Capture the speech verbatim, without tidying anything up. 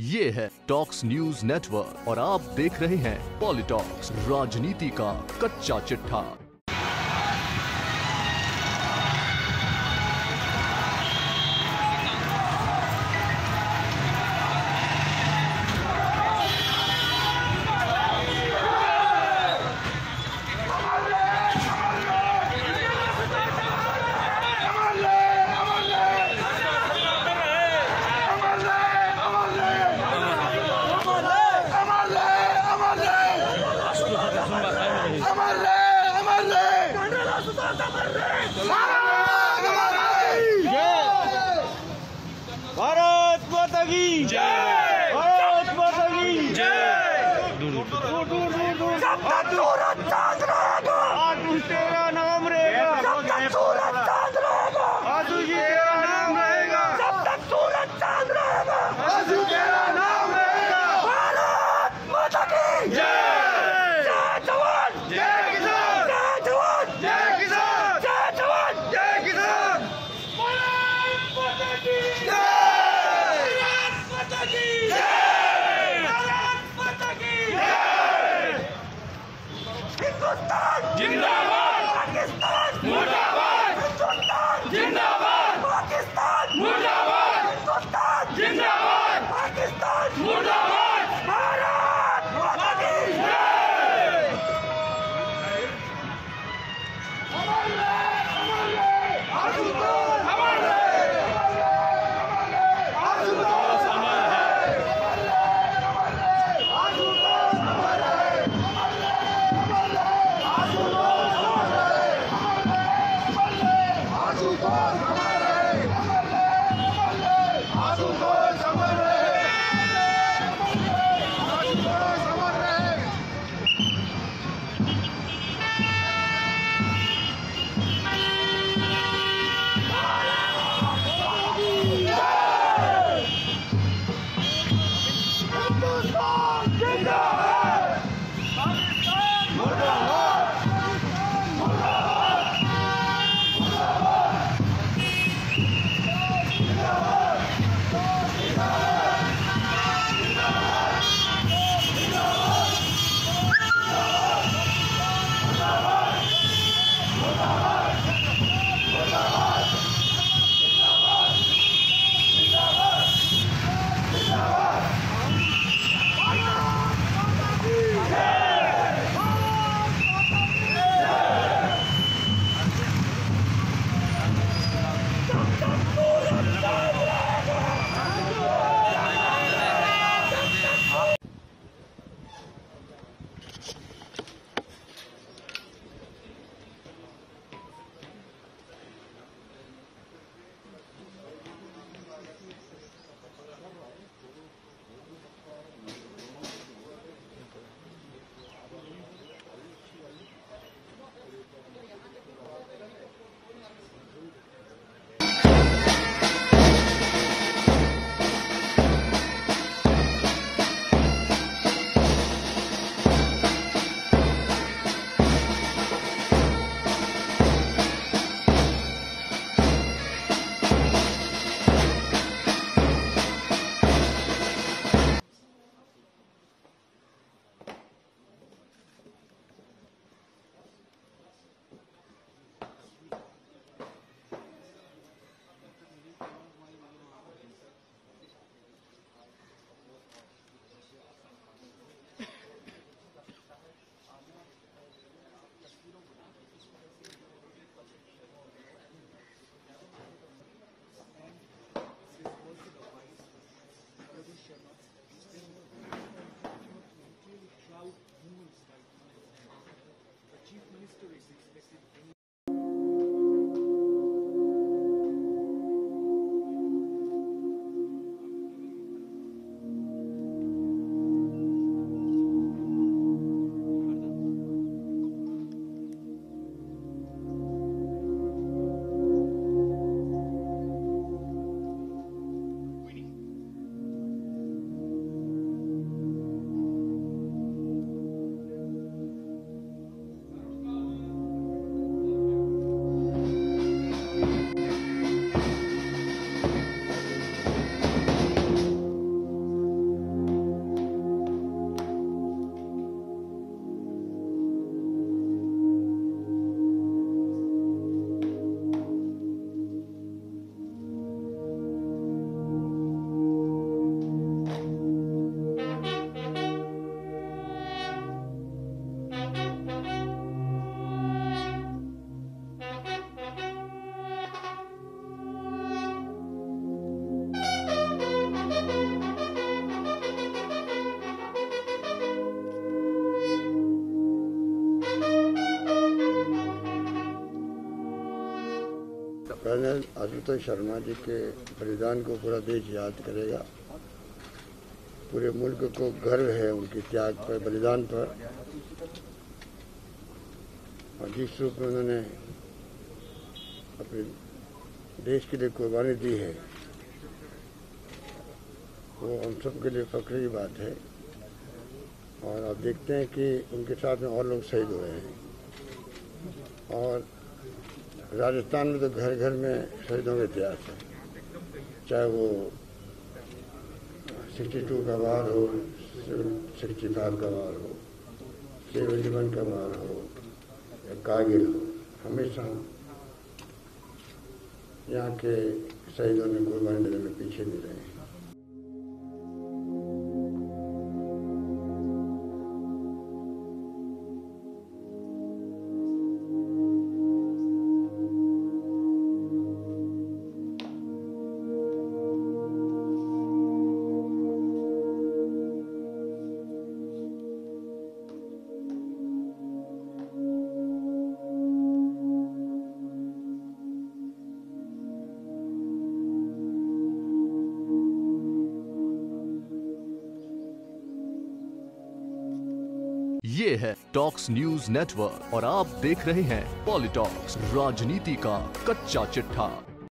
ये है talks news network और आप देख रहे हैं पॉलिटॉक्स, राजनीति का कच्चा चिट्ठा। भारत माता की जय, भारत माता की जय। जब तक सूरज चांद रहेगा आजू तेरा नाम रहेगा, जब तक सूरज चांद रहेगा आजू तेरा नाम रहेगा, जब तक सूरज चांद रहेगा आजू तेरा नाम रहेगा। भारत माता की जय। जय जवान जय किसान, जय जवान जय किसान, जय जवान जय किसान। भारत माता की जय। जिंदाबाद पाकिस्तान, मुर्दाबाद हिंदुस्तान। जिंदाबाद पाकिस्तान, मुर्दाबाद हिंदुस्तान। जिंदाबाद पाकिस्तान, मुर्दाबाद। भारत माता की जय। अमर रहे, अमर रहे आज़ाद, अमर रहे, अमर रहे आज़ाद, अमर रहे, अमर रहे, अमर रहे आज़ाद, अमर रहे। कर्नल आशुतोष शर्मा जी के बलिदान को पूरा देश याद करेगा। पूरे मुल्क को गर्व है उनके त्याग पर, बलिदान पर, और जिस रूप में उन्होंने अपने देश के लिए कुर्बानी दी है वो हम सब के लिए फख्र की बात है। और आप देखते हैं कि उनके साथ में और लोग शहीद हुए हैं, और राजस्थान में तो घर घर में शहीदों का इतिहास है, चाहे वो बासठ का वार हो, पैंसठ का वार हो, इकहत्तर का वार हो या कारगिल हो, हमेशा यहाँ के शहीदों ने कुर्बानी देने में पीछे नहीं रहे हैं। ये है टॉक्स न्यूज़ नेटवर्क और आप देख रहे हैं पॉलिटॉक्स, राजनीति का कच्चा चिट्ठा।